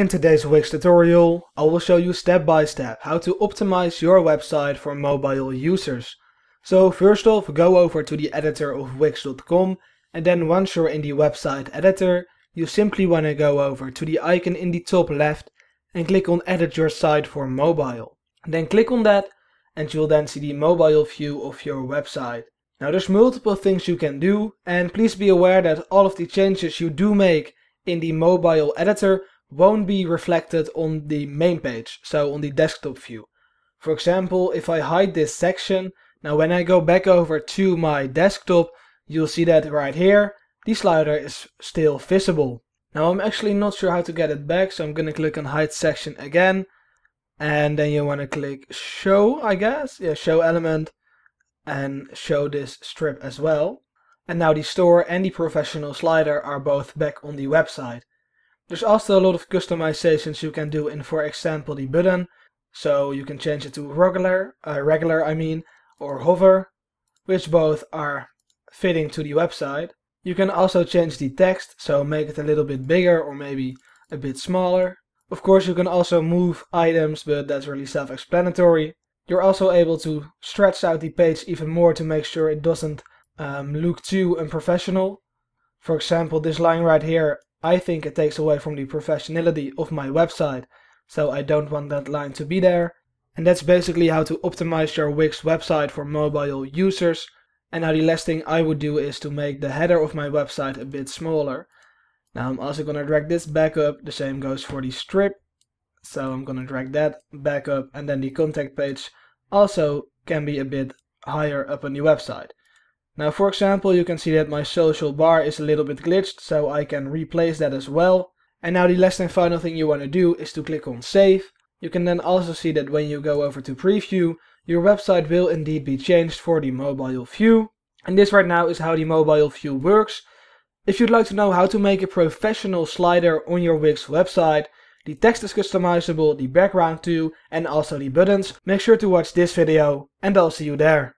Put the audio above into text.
In today's Wix tutorial, I will show you step by step how to optimize your website for mobile users. So first off, go over to the editor of Wix.com, and then once you're in the website editor, you simply want to go over to the icon in the top left and click on edit your site for mobile. Then click on that and you'll then see the mobile view of your website. Now there's multiple things you can do, and please be aware that all of the changes you do make in the mobile editor won't be reflected on the main page, so on the desktop view. For example, if I hide this section, now when I go back over to my desktop, you'll see that right here, the slider is still visible. Now I'm actually not sure how to get it back, so I'm gonna click on hide section again, and then you wanna click show, I guess, yeah, show element, and show this strip as well. And now the store and the professional slider are both back on the website. There's also a lot of customizations you can do in, for example, the button. So you can change it to regular, or hover, which both are fitting to the website. You can also change the text, so make it a little bit bigger or maybe a bit smaller. Of course, you can also move items, but that's really self-explanatory. You're also able to stretch out the page even more to make sure it doesn't look too unprofessional. For example, this line right here, I think it takes away from the professionality of my website, so I don't want that line to be there. And that's basically how to optimize your Wix website for mobile users. And now the last thing I would do is to make the header of my website a bit smaller. Now I'm also going to drag this back up, the same goes for the strip. So I'm going to drag that back up, and then the contact page also can be a bit higher up on the website. Now, for example, you can see that my social bar is a little bit glitched, so I can replace that as well. And now the last and final thing you want to do is to click on save. You can then also see that when you go over to preview, your website will indeed be changed for the mobile view. And this right now is how the mobile view works. If you'd like to know how to make a professional slider on your Wix website, the text is customizable, the background too, and also the buttons, make sure to watch this video, and I'll see you there.